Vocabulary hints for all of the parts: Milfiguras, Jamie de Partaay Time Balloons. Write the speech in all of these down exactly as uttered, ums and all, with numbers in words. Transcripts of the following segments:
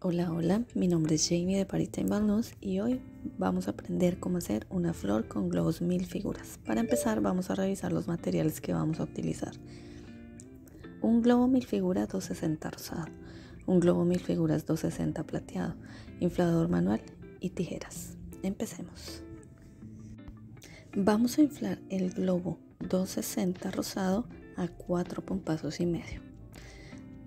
Hola, hola, mi nombre es Jamie de Partaay Time Balloons y hoy vamos a aprender cómo hacer una flor con globos mil figuras. Para empezar vamos a revisar los materiales que vamos a utilizar. Un globo mil figuras doscientos sesenta rosado, un globo mil figuras doscientos sesenta plateado, inflador manual y tijeras. Empecemos. Vamos a inflar el globo doscientos sesenta rosado a cuatro pompazos y medio.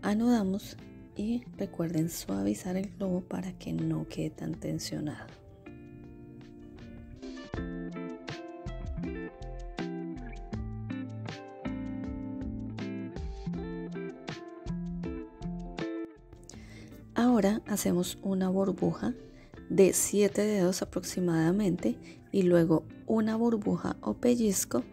Anudamos y recuerden suavizar el globo para que no quede tan tensionado. Ahora hacemos una burbuja de siete dedos aproximadamente y luego una burbuja o pellizco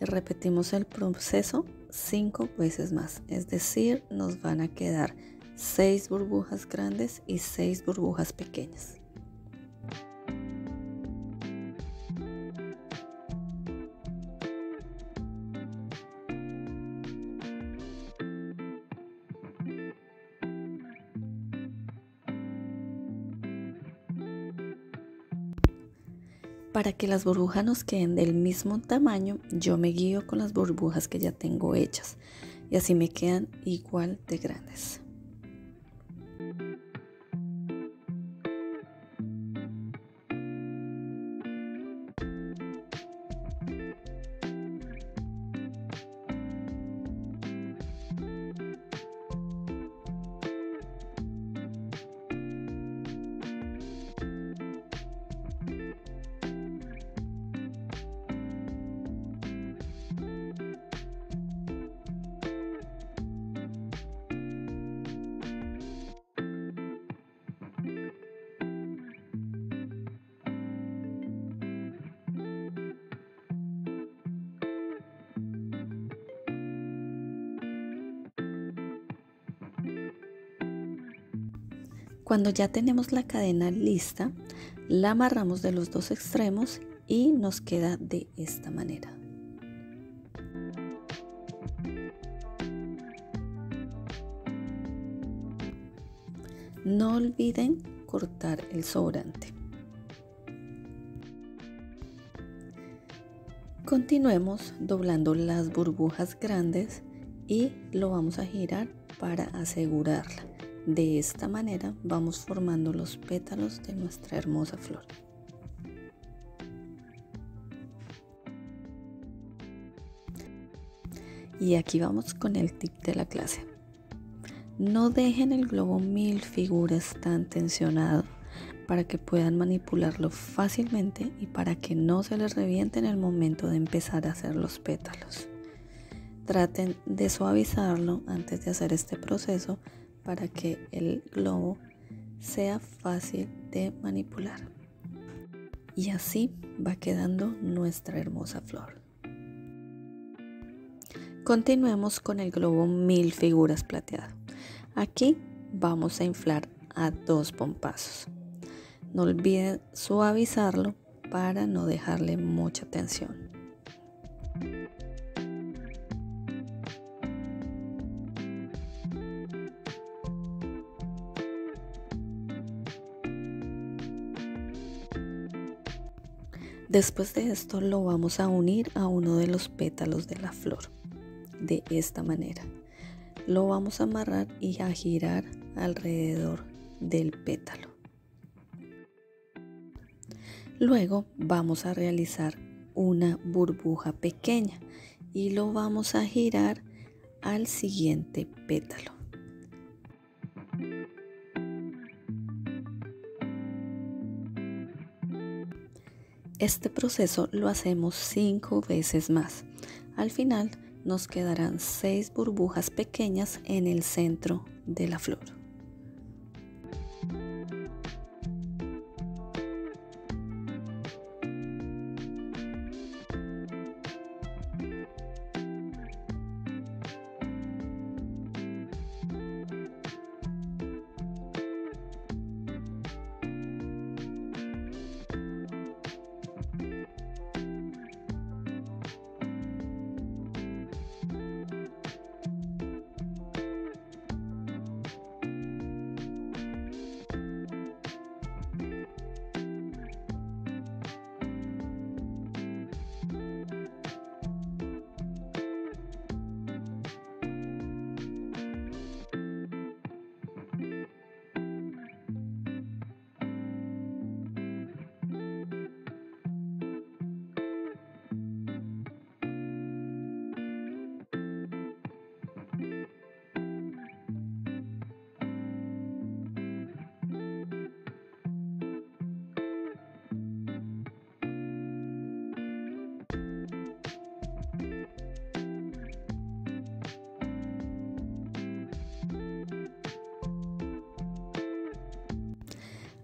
y repetimos el proceso cinco veces más, es decir, nos van a quedar seis burbujas grandes y seis burbujas pequeñas. Para que las burbujas nos queden del mismo tamaño, yo me guío con las burbujas que ya tengo hechas y así me quedan igual de grandes. Cuando ya tenemos la cadena lista, la amarramos de los dos extremos y nos queda de esta manera. No olviden cortar el sobrante. Continuemos doblando las burbujas grandes y lo vamos a girar para asegurarla. De esta manera vamos formando los pétalos de nuestra hermosa flor. Y aquí vamos con el tip de la clase. No dejen el globo mil figuras tan tensionado para que puedan manipularlo fácilmente y para que no se les reviente en el momento de empezar a hacer los pétalos. Traten de suavizarlo antes de hacer este proceso para que el globo sea fácil de manipular. Y así va quedando nuestra hermosa flor. Continuemos con el globo mil figuras plateado. Aquí vamos a inflar a dos pompazos. No olviden suavizarlo para no dejarle mucha tensión. Después de esto lo vamos a unir a uno de los pétalos de la flor, de esta manera. Lo vamos a amarrar y a girar alrededor del pétalo. Luego vamos a realizar una burbuja pequeña y lo vamos a girar al siguiente pétalo. Este proceso lo hacemos cinco veces más. Al final nos quedarán seis burbujas pequeñas en el centro de la flor.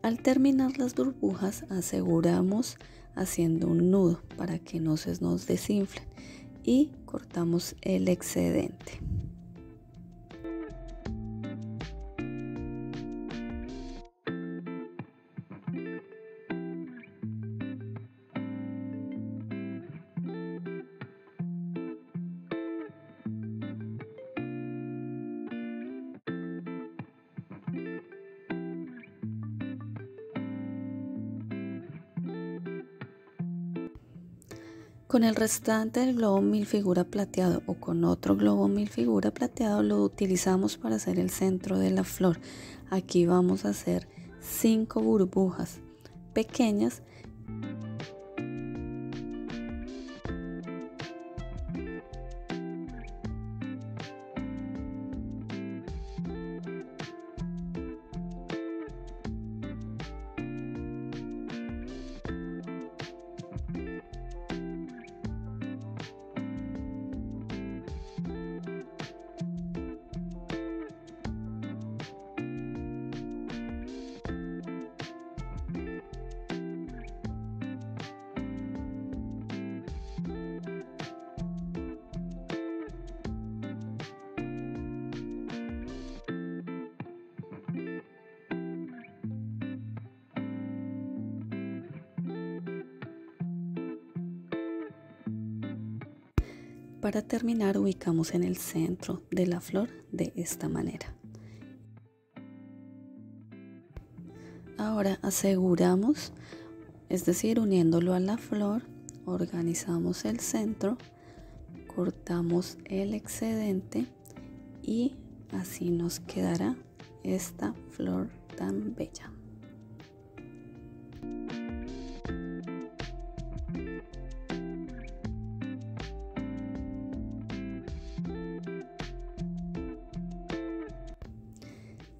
Al terminar las burbujas aseguramos haciendo un nudo para que no se nos desinflen y cortamos el excedente. Con el restante del globo milfigura plateado o con otro globo milfigura plateado lo utilizamos para hacer el centro de la flor. Aquí vamos a hacer cinco burbujas pequeñas. Para terminar, ubicamos en el centro de la flor de esta manera. Ahora aseguramos, es decir, uniéndolo a la flor, organizamos el centro, cortamos el excedente y así nos quedará esta flor tan bella.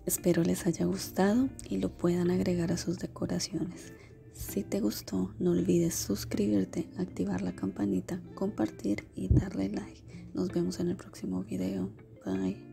Espero les haya gustado y lo puedan agregar a sus decoraciones. Si te gustó, no olvides suscribirte, activar la campanita, compartir y darle like. Nos vemos en el próximo video. Bye.